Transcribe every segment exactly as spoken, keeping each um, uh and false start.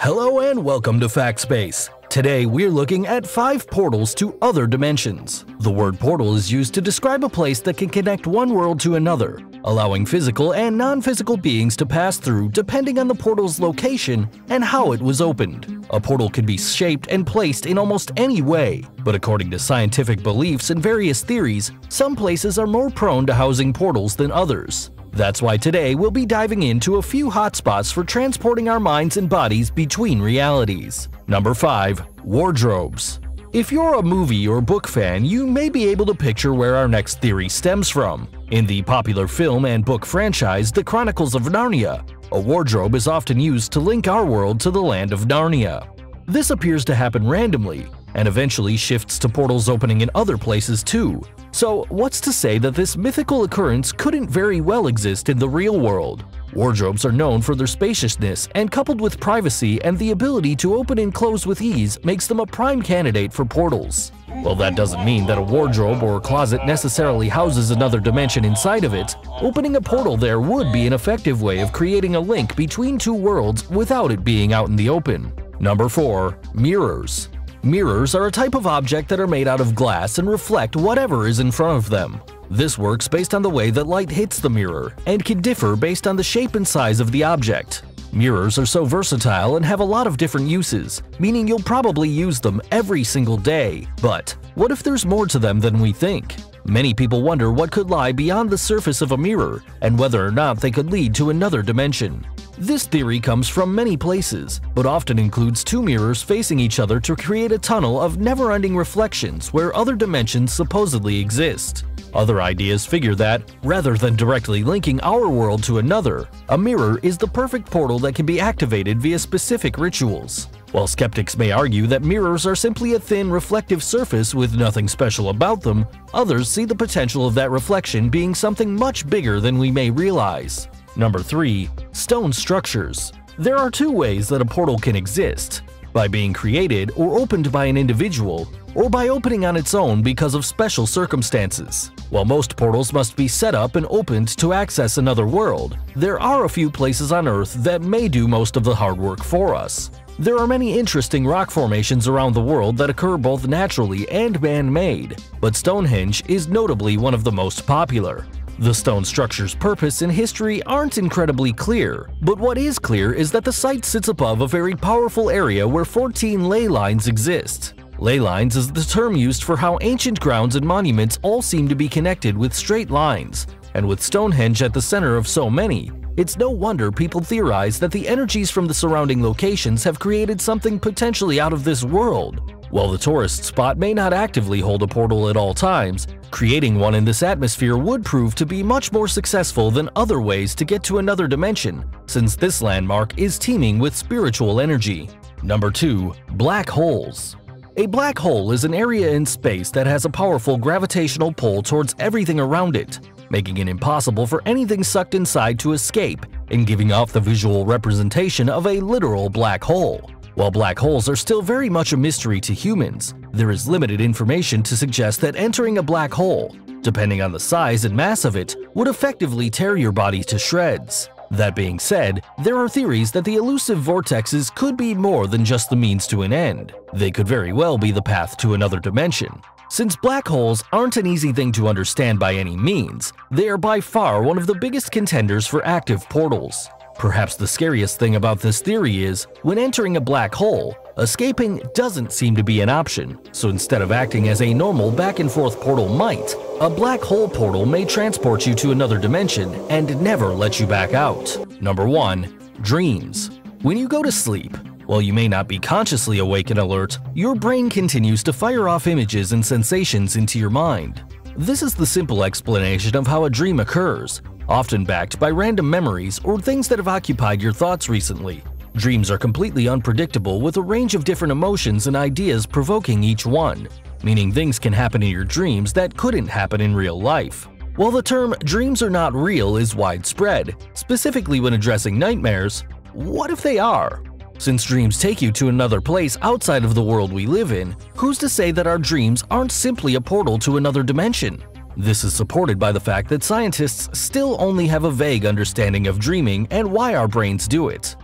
Hello and welcome to FactSpace. Today we're looking at five portals to other dimensions. The word portal is used to describe a place that can connect one world to another, allowing physical and non-physical beings to pass through depending on the portal's location and how it was opened. A portal can be shaped and placed in almost any way, but according to scientific beliefs and various theories, some places are more prone to housing portals than others. That's why today we'll be diving into a few hotspots for transporting our minds and bodies between realities. Number five. Wardrobes. If you're a movie or book fan, you may be able to picture where our next theory stems from. In the popular film and book franchise The Chronicles of Narnia, a wardrobe is often used to link our world to the land of Narnia. This appears to happen randomly, and eventually shifts to portals opening in other places too. So what's to say that this mythical occurrence couldn't very well exist in the real world? Wardrobes are known for their spaciousness, and coupled with privacy and the ability to open and close with ease makes them a prime candidate for portals. Well, that doesn't mean that a wardrobe or a closet necessarily houses another dimension inside of it. Opening a portal there would be an effective way of creating a link between two worlds without it being out in the open. Number four. Mirrors. Mirrors are a type of object that are made out of glass and reflect whatever is in front of them. This works based on the way that light hits the mirror and can differ based on the shape and size of the object. Mirrors are so versatile and have a lot of different uses, meaning you'll probably use them every single day. But what if there's more to them than we think? Many people wonder what could lie beyond the surface of a mirror and whether or not they could lead to another dimension. This theory comes from many places, but often includes two mirrors facing each other to create a tunnel of never-ending reflections where other dimensions supposedly exist. Other ideas figure that, rather than directly linking our world to another, a mirror is the perfect portal that can be activated via specific rituals. While skeptics may argue that mirrors are simply a thin, reflective surface with nothing special about them, others see the potential of that reflection being something much bigger than we may realize. Number three. Stone structures. There are two ways that a portal can exist: by being created or opened by an individual, or by opening on its own because of special circumstances. While most portals must be set up and opened to access another world, there are a few places on Earth that may do most of the hard work for us. There are many interesting rock formations around the world that occur both naturally and man-made, but Stonehenge is notably one of the most popular. The stone structure's purpose and history aren't incredibly clear, but what is clear is that the site sits above a very powerful area where fourteen ley lines exist. Ley lines is the term used for how ancient grounds and monuments all seem to be connected with straight lines, and with Stonehenge at the center of so many, it's no wonder people theorize that the energies from the surrounding locations have created something potentially out of this world. While the tourist spot may not actively hold a portal at all times, creating one in this atmosphere would prove to be much more successful than other ways to get to another dimension, since this landmark is teeming with spiritual energy. Number two. Black holes. A black hole is an area in space that has a powerful gravitational pull towards everything around it, making it impossible for anything sucked inside to escape and giving off the visual representation of a literal black hole. While black holes are still very much a mystery to humans, there is limited information to suggest that entering a black hole, depending on the size and mass of it, would effectively tear your body to shreds. That being said, there are theories that the elusive vortexes could be more than just the means to an end. They could very well be the path to another dimension. Since black holes aren't an easy thing to understand by any means, they are by far one of the biggest contenders for active portals. Perhaps the scariest thing about this theory is, when entering a black hole, escaping doesn't seem to be an option, so instead of acting as a normal back-and-forth portal might, a black hole portal may transport you to another dimension and never let you back out. Number one. Dreams. When you go to sleep, while you may not be consciously awake and alert, your brain continues to fire off images and sensations into your mind. This is the simple explanation of how a dream occurs, often backed by random memories or things that have occupied your thoughts recently. Dreams are completely unpredictable, with a range of different emotions and ideas provoking each one, meaning things can happen in your dreams that couldn't happen in real life. While the term "dreams are not real" is widespread, specifically when addressing nightmares, what if they are? Since dreams take you to another place outside of the world we live in, who's to say that our dreams aren't simply a portal to another dimension? This is supported by the fact that scientists still only have a vague understanding of dreaming and why our brains do it.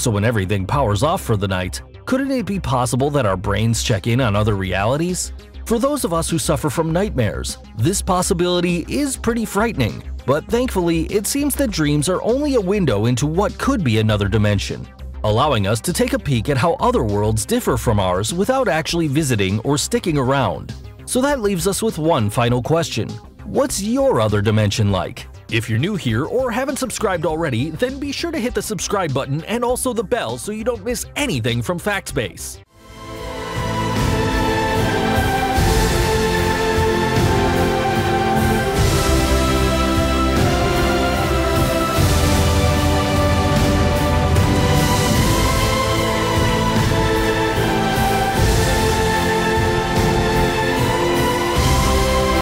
So when everything powers off for the night, couldn't it be possible that our brains check in on other realities? For those of us who suffer from nightmares, this possibility is pretty frightening, but thankfully it seems that dreams are only a window into what could be another dimension, allowing us to take a peek at how other worlds differ from ours without actually visiting or sticking around. So that leaves us with one final question. What's your other dimension like? If you're new here or haven't subscribed already, then be sure to hit the subscribe button and also the bell so you don't miss anything from FactSpace.